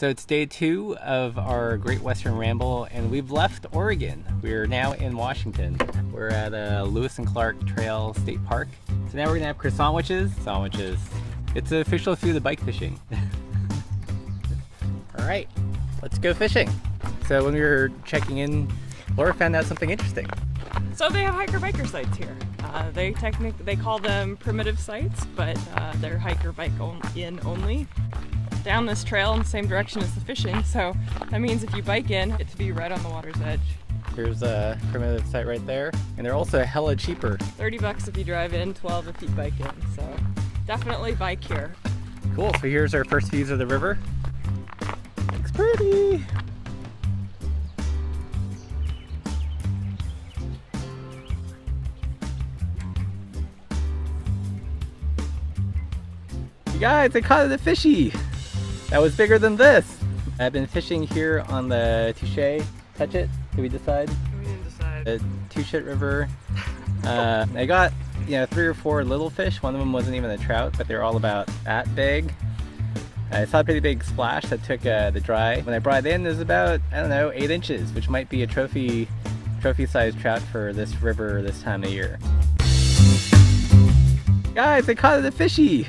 So it's day 2 of our Great Western Ramble, and we've left Oregon. We're now in Washington. We're at Lewis and Clark Trail State Park. So now we're gonna have croissant sandwiches. It's the official food of bike fishing. All right, let's go fishing. So when we were checking in, Laura found out something interesting. So they have hiker-biker sites here. They call them primitive sites, but they're hiker-bike in only. Down this trail in the same direction as the fishing, so that means if you bike in, it's to be right on the water's edge. Here's a primitive site right there, and they're also hella cheaper. 30 bucks if you drive in, 12 if you bike in, so definitely bike here. Cool, so here's our first views of the river. Looks pretty! Guys, I caught the fishy! That was bigger than this! I've been fishing here on the Touchet? Did we decide? We didn't decide. The Touchet River. I got, you know, 3 or 4 little fish. One of them wasn't even a trout, but they were all about that big. I saw a pretty big splash that took the dry. When I brought it in, it was about, I don't know, 8 inches, which might be a trophy-sized trout for this river this time of year. Guys, I caught the fishy!